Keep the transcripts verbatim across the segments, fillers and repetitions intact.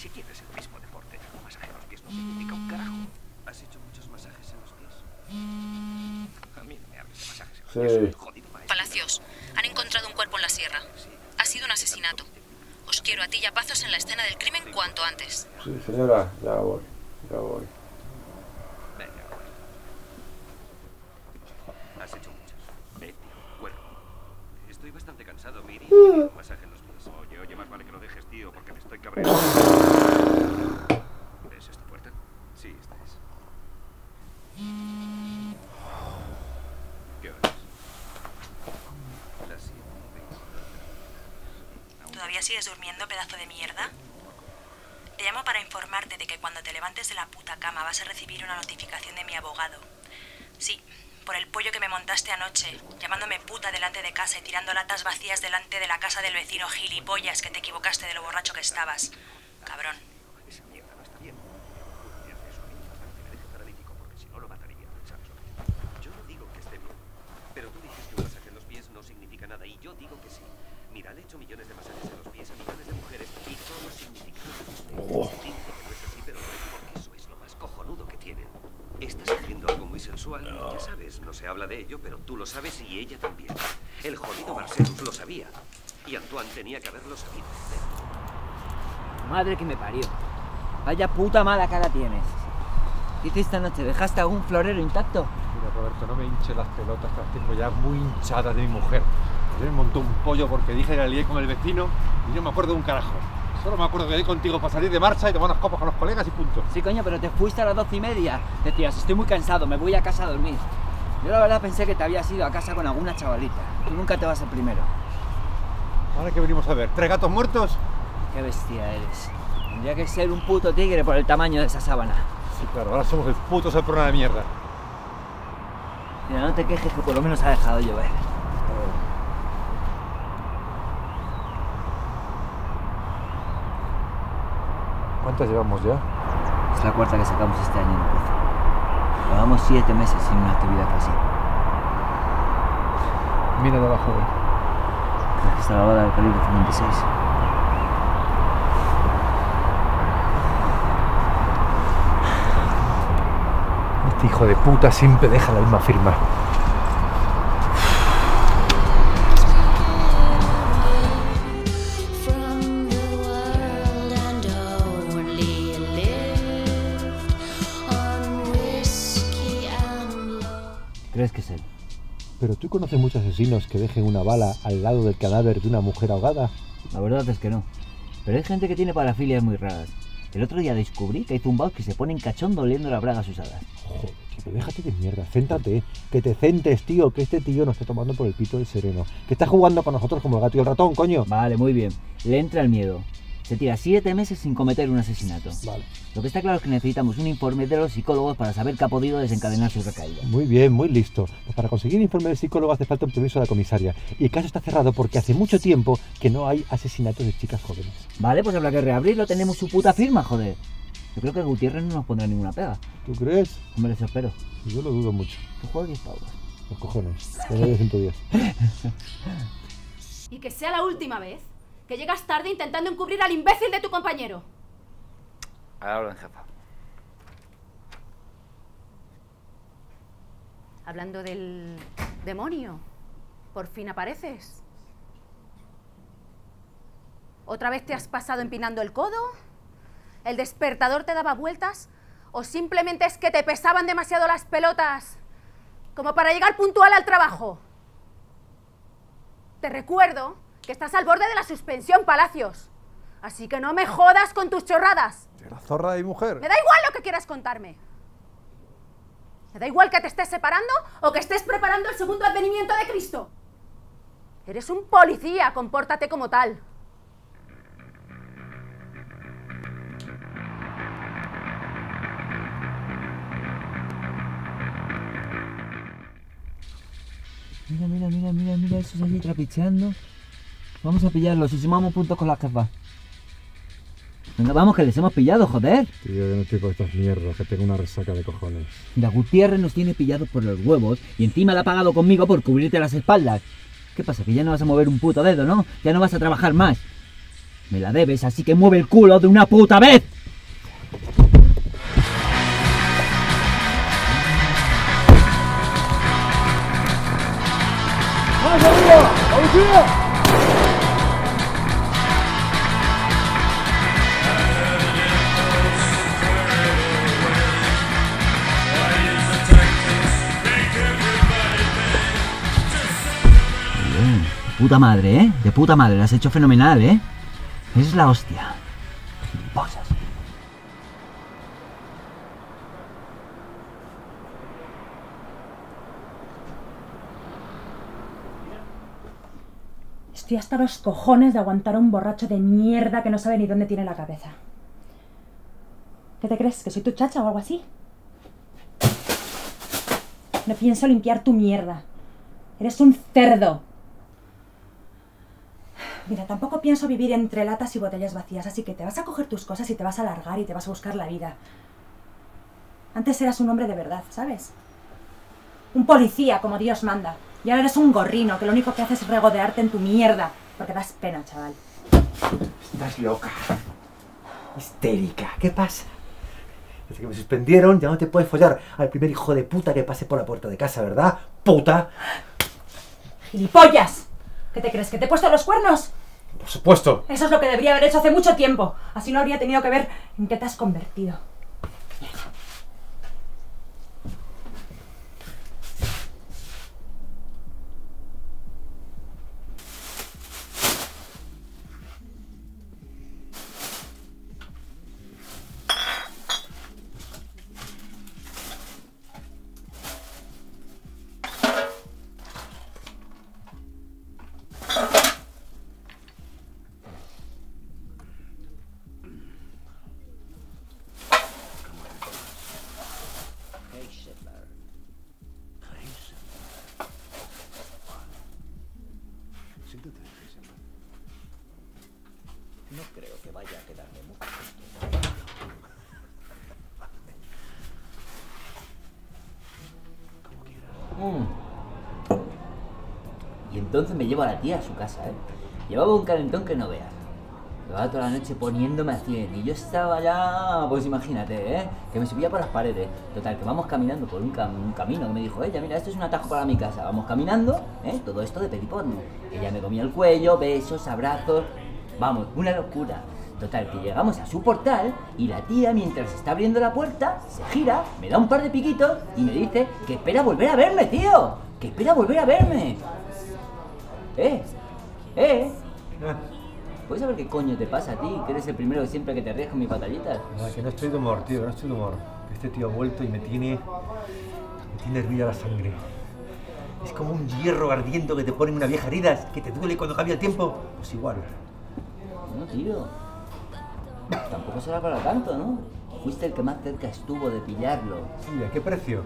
siquiera es el mismo deporte. Un masaje en los pies no significa un carajo. ¿Has hecho muchos masajes en los pies? A mí no me hables de masajes en los pies. Soy un jodido maestro. Palacios, han encontrado un cuerpo en la sierra. Ha sido un asesinato. Os quiero a ti y a Pazos en la escena del crimen cuanto antes. Sí, señora, ya voy, ya voy. Has hecho muchas. Vete, cuerpo. Estoy bastante cansado, Miri. Un masaje en los pies. Oye, oye, más vale que lo dejes, tío, porque me estoy cabreando. ¿Ves esta puerta? Sí, esta es. ¿Qué hora es? Las siete. ¿Todavía sigues durmiendo, pedazo de mierda? Te llamo para informarte de que cuando te levantes de la puta cama vas a recibir una notificación de mi abogado. Sí, por el pollo que me montaste anoche, llamándome puta delante de casa y tirando latas vacías delante de la casa del vecino gilipollas que te equivocaste de lo borracho que estabas. Cabrón. Yo no digo que esté bien, pero tú dices que un masaje en los pies no significa nada y yo digo que sí. Mira, han hecho millones de masajes en los pies a millones de mujeres y todo significa oh. Se dice que no es así, pero no es porque eso es lo más cojonudo que tienen. Estás haciendo algo muy sensual, no. Ya sabes, no se habla de ello, pero tú lo sabes y ella también. El jodido Marcelos lo sabía y Antoine tenía que haberlo sabido. Madre que me parió. Vaya puta mala cara tienes. ¿Qué hiciste esta noche? ¿Dejaste algún florero intacto? Mira, Roberto, no me hinche las pelotas, las tengo ya muy hinchadas de mi mujer. Me montó un pollo porque dije que la lié con el vecino y no me acuerdo de un carajo. Solo me acuerdo que voy contigo para salir de marcha y tomar unas copas con los colegas y punto. Sí, coño, pero te fuiste a las doce y media. Decías, estoy muy cansado, me voy a casa a dormir. Yo la verdad pensé que te habías ido a casa con alguna chavalita. Tú nunca te vas el primero. ¿Ahora qué venimos a ver? ¿Tres gatos muertos? Qué bestia eres. Tendría que ser un puto tigre por el tamaño de esa sábana. Sí, claro, ahora somos el puto saprona de mierda. Mira, no te quejes que por lo menos ha dejado de llover. ¿Cuántas llevamos ya? Es la cuarta que sacamos este año en el curso. Llevamos siete meses sin una actividad casi. Mira de abajo, ¿eh? ¿Crees que está la bala del calibre cincuenta y seis? Este hijo de puta siempre deja la misma firma. ¿Crees que es él? ¿Pero tú conoces muchos asesinos que dejen una bala al lado del cadáver de una mujer ahogada? La verdad es que no. Pero hay gente que tiene parafilias muy raras. El otro día descubrí que hay zumbaos que se ponen cachondo oliendo las bragas usadas. Joder, tío, déjate de mierda, céntrate. Que te centes, tío, que este tío nos está tomando por el pito del sereno. Que está jugando con nosotros como el gato y el ratón, coño. Vale, muy bien. Le entra el miedo. Se tira siete meses sin cometer un asesinato. Vale. Lo que está claro es que necesitamos un informe de los psicólogos para saber qué ha podido desencadenar su recaída. Muy bien, muy listo. Pues para conseguir el informe de psicólogo hace falta un permiso de la comisaria. Y el caso está cerrado porque hace mucho tiempo que no hay asesinatos de chicas jóvenes. Vale, pues habrá que reabrirlo. Tenemos su puta firma, joder. Yo creo que Gutiérrez no nos pondrá ninguna pega. ¿Tú crees? Hombre, eso espero. Yo lo dudo mucho. Tú juegas diez pavos. Los cojones. Te doy ciento diez. Y que sea la última vez que llegas tarde intentando encubrir al imbécil de tu compañero. A la orden, jefa. Hablando del demonio, por fin apareces. ¿Otra vez te has pasado empinando el codo? ¿El despertador te daba vueltas? ¿O simplemente es que te pesaban demasiado las pelotas como para llegar puntual al trabajo? Te recuerdo que estás al borde de la suspensión, Palacios. Así que no me jodas con tus chorradas. Era zorra de mujer. Me da igual lo que quieras contarme. Me da igual que te estés separando o que estés preparando el segundo advenimiento de Cristo. Eres un policía, compórtate como tal. Mira, mira, mira, mira, mira, esos allí trapicheando. Vamos a pillarlos y sumamos puntos con las jefas. Venga, vamos, que les hemos pillado, joder. Tío, yo no estoy con estas mierdas, que tengo una resaca de cojones. La Gutiérrez nos tiene pillados por los huevos y encima la ha pagado conmigo por cubrirte las espaldas. ¿Qué pasa, que ya no vas a mover un puto dedo, no? Ya no vas a trabajar más. Me la debes, así que mueve el culo de una puta vez. Bien, puta madre, ¿eh? De puta madre, la has hecho fenomenal, ¿eh? Es la hostia. Posas. Estoy hasta los cojones de aguantar a un borracho de mierda que no sabe ni dónde tiene la cabeza. ¿Qué te crees? ¿Que soy tu chacha o algo así? No pienso limpiar tu mierda. Eres un cerdo. Mira, tampoco pienso vivir entre latas y botellas vacías, así que te vas a coger tus cosas y te vas a largar y te vas a buscar la vida. Antes eras un hombre de verdad, ¿sabes? Un policía, como Dios manda. Y ahora eres un gorrino, que lo único que haces es regodearte en tu mierda. Porque das pena, chaval. Estás loca. Histérica. ¿Qué pasa? Desde que me suspendieron ya no te puedes follar al primer hijo de puta que pase por la puerta de casa, ¿verdad? ¡Puta! ¡Gilipollas! ¿Qué te crees? ¿Que te he puesto los cuernos? Por supuesto. Eso es lo que debería haber hecho hace mucho tiempo. Así no habría tenido que ver en qué te has convertido. No creo que vaya a quedarme mucho tiempo. Como quieras. Mm. Y entonces me llevo a la tía a su casa, ¿eh? Llevaba un calentón que no veas. Llevaba toda la noche poniéndome a cien y yo estaba ya... Pues imagínate, ¿eh? Que me subía por las paredes. Total, que vamos caminando por un, cam un camino que me dijo ella, mira, esto es un atajo para mi casa. Vamos caminando, ¿eh? Todo esto de pelipón. Ella me comía el cuello, besos, abrazos... Vamos, una locura. Total, que llegamos a su portal y la tía, mientras está abriendo la puerta, se gira, me da un par de piquitos y me dice que espera volver a verme, tío. Que espera volver a verme. Eh, eh. ¿Puedes saber qué coño te pasa a ti? Que eres el primero siempre que te ríes con mis batallitas. No, que no estoy de humor, tío, no estoy de humor. Este tío ha vuelto y me tiene... Me tiene hervida la sangre. Es como un hierro ardiendo que te pone en una vieja herida, que te duele cuando cambia el tiempo. Pues igual. No, tío. Tampoco será para tanto, ¿no? Fuiste el que más cerca estuvo de pillarlo. Sí, ¿a qué precio?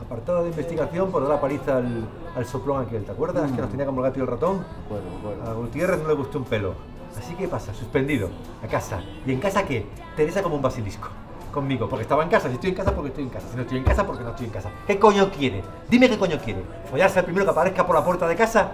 Apartado de investigación por dar la paliza al, al soplón aquel, ¿te acuerdas? Mm. Que nos tenía como el gato y el ratón. Bueno, bueno. A Gutiérrez no le gustó un pelo. Así que pasa, suspendido, a casa. ¿Y en casa qué? Teresa como un basilisco. Conmigo, porque estaba en casa. Si estoy en casa, porque estoy en casa. Si no estoy en casa, porque no estoy en casa. ¿Qué coño quiere? Dime qué coño quiere. ¿Follarse al primero que aparezca por la puerta de casa?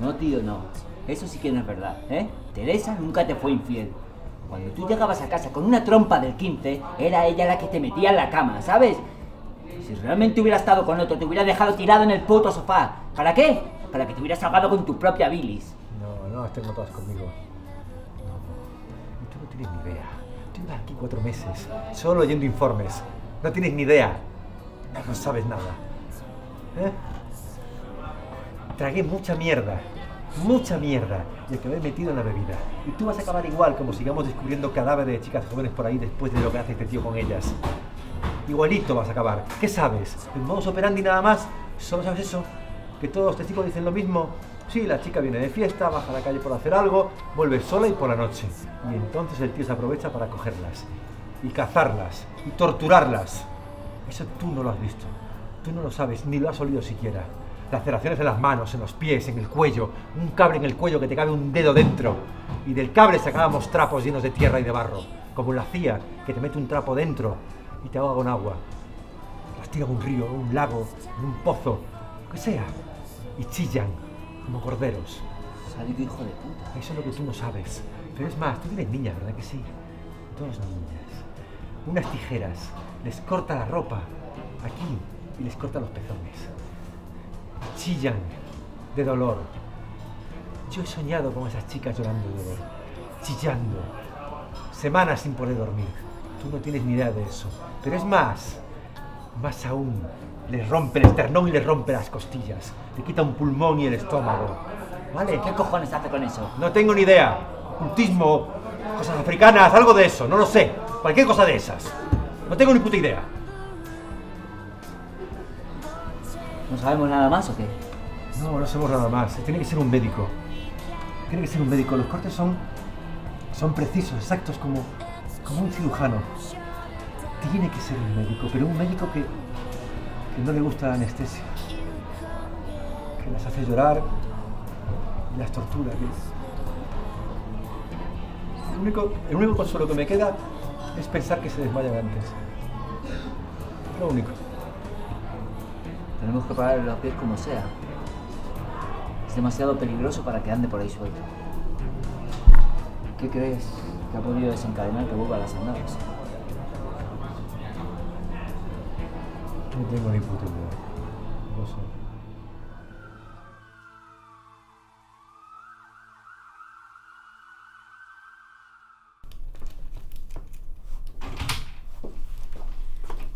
No, tío, no. Eso sí que no es verdad, ¿eh? Teresa nunca te fue infiel. Cuando tú llegabas a casa con una trompa del quince, era ella la que te metía en la cama, ¿sabes? Si realmente hubiera estado con otro, te hubiera dejado tirado en el puto sofá. ¿Para qué? Para que te hubieras ahogado con tu propia bilis. No, no las tengo todas conmigo. No, tú no tienes ni idea. Tú llevas aquí cuatro meses, solo leyendo informes. No tienes ni idea. No sabes nada. ¿Eh? Tragué mucha mierda. Mucha mierda, y acabé metido en la bebida. Y tú vas a acabar igual, como sigamos descubriendo cadáveres de chicas jóvenes por ahí después de lo que hace este tío con ellas. Igualito vas a acabar. ¿Qué sabes? ¿El modus operandi nada más? ¿Solo sabes eso? ¿Que todos los testigos dicen lo mismo? Sí, la chica viene de fiesta, baja a la calle por hacer algo, vuelve sola y por la noche. Y entonces el tío se aprovecha para cogerlas, y cazarlas, y torturarlas. Eso tú no lo has visto. Tú no lo sabes, ni lo has olido siquiera. Laceraciones en las manos, en los pies, en el cuello, un cable en el cuello que te cabe un dedo dentro. Y del cable sacábamos trapos llenos de tierra y de barro, como la hacía, que te mete un trapo dentro y te ahoga con agua. Las tira a un río, un lago, un pozo, lo que sea, y chillan como corderos. Sádico hijo de puta. Eso es lo que tú no sabes. Pero es más, tú tienes niñas, ¿verdad que sí? Dos niñas. Unas tijeras. Les corta la ropa. Aquí. Y les corta los pezones. Chillan. De dolor. Yo he soñado con esas chicas llorando de dolor. Chillando. Semanas sin poder dormir. Tú no tienes ni idea de eso. Pero es más. Más aún. Les rompe el esternón y les rompe las costillas. Te quita un pulmón y el estómago. ¿Vale? ¿Qué cojones hace con eso? No tengo ni idea. Ocultismo, cosas africanas, algo de eso, no lo sé. Cualquier cosa de esas. No tengo ni puta idea. ¿No sabemos nada más o qué? No, no sabemos nada más. Tiene que ser un médico. Tiene que ser un médico. Los cortes son, son precisos, exactos, como, como un cirujano. Tiene que ser un médico, pero un médico que... que no le gusta la anestesia, que las hace llorar y las tortura. El único, el único consuelo que me queda es pensar que se desmayan antes. Lo único. Tenemos que pararle los pies como sea. Es demasiado peligroso para que ande por ahí suelto. ¿Qué crees que ha podido desencadenar que vuelva a las andadas? No tengo ni puta idea. No sé.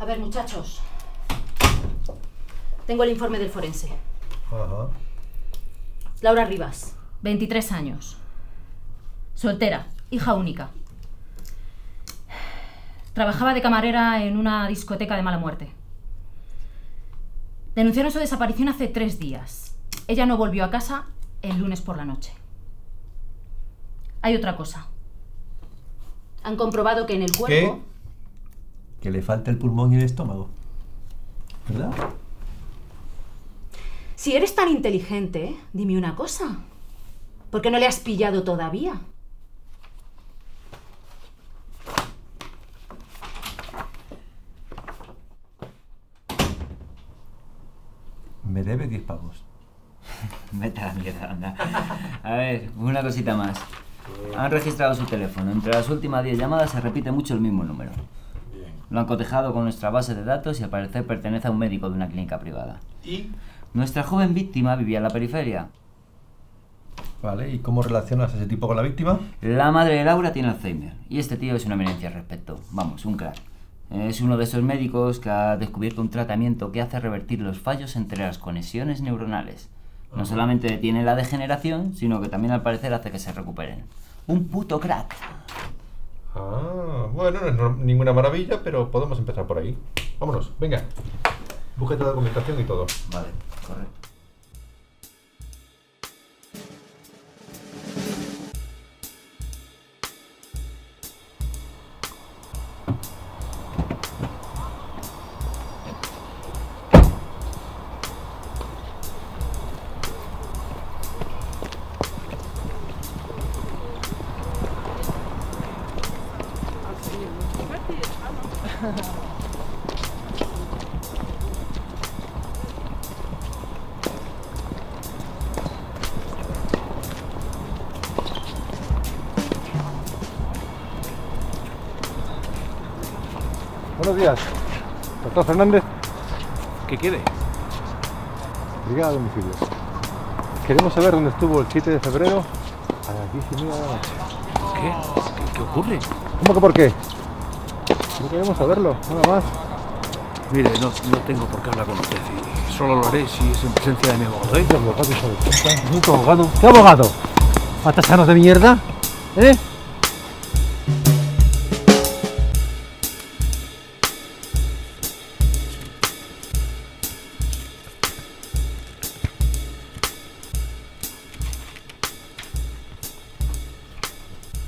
A ver, muchachos. Tengo el informe del forense. Ajá. Laura Rivas, veintitrés años. Soltera, hija única. Trabajaba de camarera en una discoteca de mala muerte. Denunciaron su desaparición hace tres días. Ella no volvió a casa el lunes por la noche. Hay otra cosa. Han comprobado que en el cuerpo... ¿Qué? Que le falta el pulmón y el estómago. ¿Verdad? Si eres tan inteligente, ¿eh? Dime una cosa. ¿Por qué no le has pillado todavía? Me debe diez pavos. Vete a la mierda, anda. A ver, una cosita más. Han registrado su teléfono. Entre las últimas diez llamadas se repite mucho el mismo número. Bien. Lo han cotejado con nuestra base de datos y al parecer pertenece a un médico de una clínica privada. ¿Y? Nuestra joven víctima vivía en la periferia. Vale, ¿y cómo relacionas a ese tipo con la víctima? La madre de Laura tiene Alzheimer y este tío es una eminencia al respecto. Vamos, un crack. Es uno de esos médicos que ha descubierto un tratamiento que hace revertir los fallos entre las conexiones neuronales. No solamente detiene la degeneración, sino que también al parecer hace que se recuperen. ¡Un puto crack! Ah, bueno, no es no, ninguna maravilla, pero podemos empezar por ahí. Vámonos, venga. Búsquete la documentación y todo. Vale, correcto. Buenos días, doctor Fernández. ¿Qué quiere? Brigada de domicilio. Queremos saber dónde estuvo el siete de febrero a las diez y media de la noche. ¿Qué? ¿Qué, qué ocurre? ¿Cómo que por qué? No queremos saberlo, nada más. Mire, no, no tengo por qué hablar con usted. Solo lo haré si es en presencia de mi abogado, ¿eh? ¿Qué abogado? ¿Qué abogado? ¿Patasanos de mierda? ¿Eh?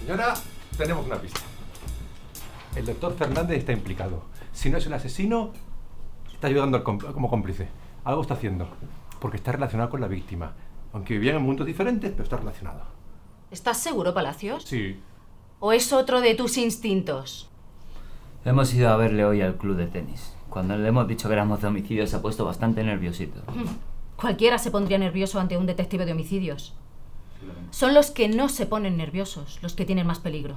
Señora, tenemos una pista. El doctor Fernández está implicado. Si no es el asesino, está ayudando al cómplice, como cómplice. Algo está haciendo, porque está relacionado con la víctima. Aunque vivían en mundos diferentes, pero está relacionado. ¿Estás seguro, Palacios? Sí. ¿O es otro de tus instintos? Hemos ido a verle hoy al club de tenis. Cuando le hemos dicho que éramos de homicidios, se ha puesto bastante nerviosito. Cualquiera se pondría nervioso ante un detective de homicidios. Son los que no se ponen nerviosos, los que tienen más peligro.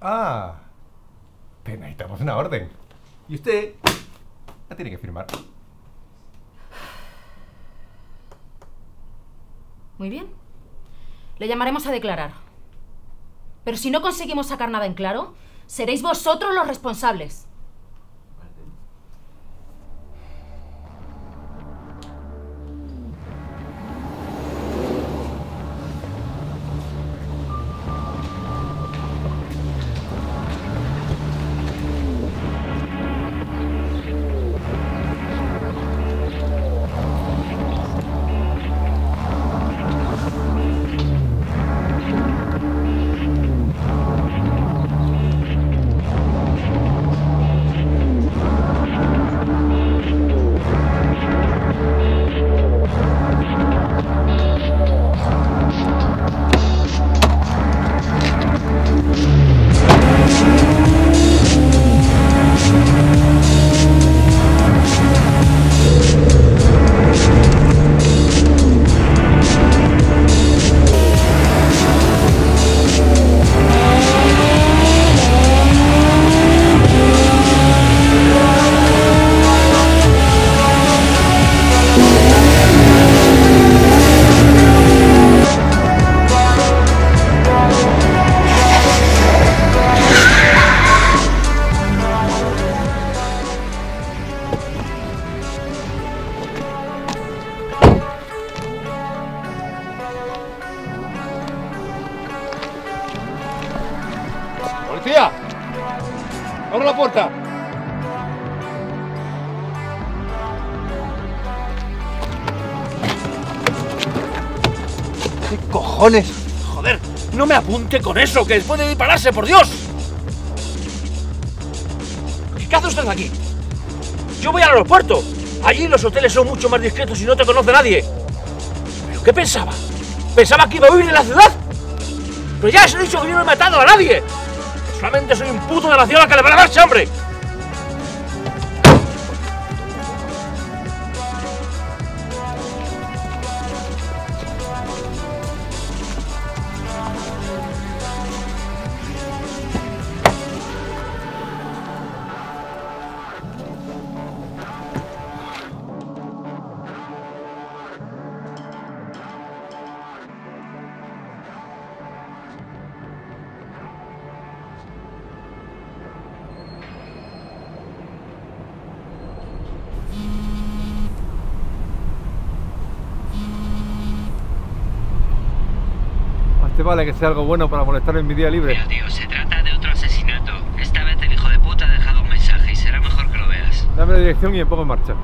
Ah, pero necesitamos una orden. Y usted la tiene que firmar. Muy bien. Le llamaremos a declarar. Pero si no conseguimos sacar nada en claro, seréis vosotros los responsables. Joder, no me apunte con eso, que después de dispararse, por Dios. ¿Qué cazo estás aquí? Yo voy al aeropuerto. Allí los hoteles son mucho más discretos y no te conoce nadie. ¿Pero qué pensaba? ¿Pensaba que iba a huir de la ciudad? Pero ya os he dicho que yo no he matado a nadie. Solamente soy un puto de la ciudad a que le va la marcha, hombre. Vale que sea algo bueno para molestar en mi día libre. Pero tío, se trata de otro asesinato. Esta vez el hijo de puta ha dejado un mensaje y será mejor que lo veas. Dame la dirección y me pongo en marcha.